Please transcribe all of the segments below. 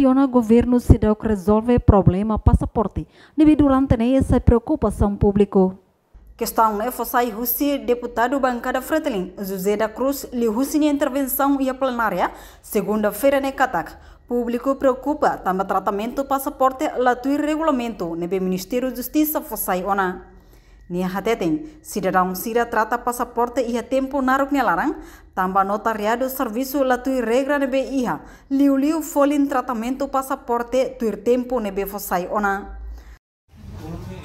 Questiona governo SEIDAUK resolve problema passaporte. Devido lantene essa preocupação público. Questão é forçar Rússia deputado bancada Fretilin, José da Cruz, lhe Rússia intervenção e a plenária, segunda-feira ne Katak. Público preocupa também tratamento passaporte latui regulamento nebe Ministério da Justiça forçai ona. Nia hatetem, cidadão sira trata passaporte ia tempo naruk nelarang, tambah notariado serviço latui regra nebe iha, liu-liu folin tratamento passaporte tuir tempo nebe fossai ona.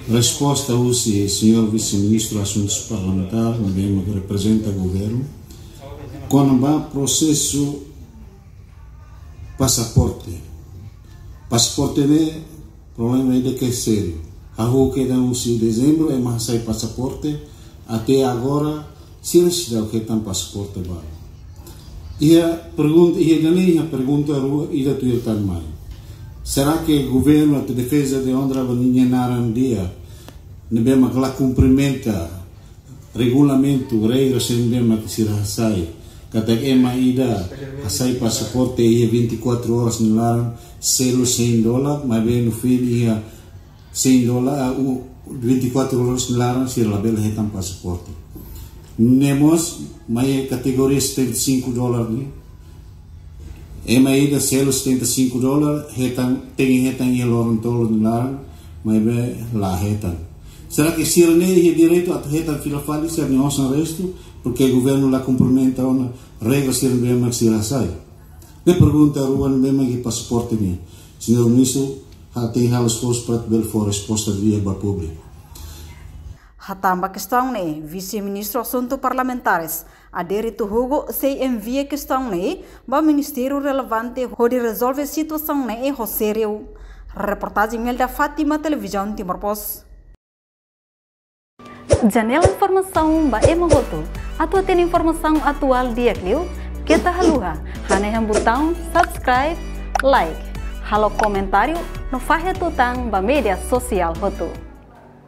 Resposta UCI, senhor vice-ministro assuntos parlamentares, nebe que representa o governo, quando processo passaporte né, problema é que é sério. Aku kena usia Desember, saya pasaporte, até agora sila sedang kita pasaporte baru. Ia pergunta ida tu irtan mal. Será que o governo te defesa de onde a vaninha narandia, nebema que lá cumprimenta regulamento, regra sebema que sila sai, kata ema ida sai pasaporte ia 24 horas nilaran selo $100, mas bem no fim ia $100 24 horas larang si label hitam pasaporte. Nemos mai kategori $75 ni. Mai da selo $75 hitam tengi hitam yelon tol larang mai be la hitam. Será que si ele é direito a hitam filofali se não são resto porque o governo la cumprimenta uma regra se ele bem mas ira sai. Me pergunta Ruan bem que pasaporte ni. Senhor ministro tem resposta para Belfort, resposta via para o público. Hatamba questão né, vice-ministro assuntos parlamentares, Aderito Hugo se envia questão né, para o ministério relevante onde resolve a situação né, é sério. Reportagem Melda Fátima, Televisão Timor Post. Janela informação ba emogoto, atua ter informação atual dia clio, kita haluha, hane botão subscribe, like. Halo komentário no farre tutang ba media social hotu.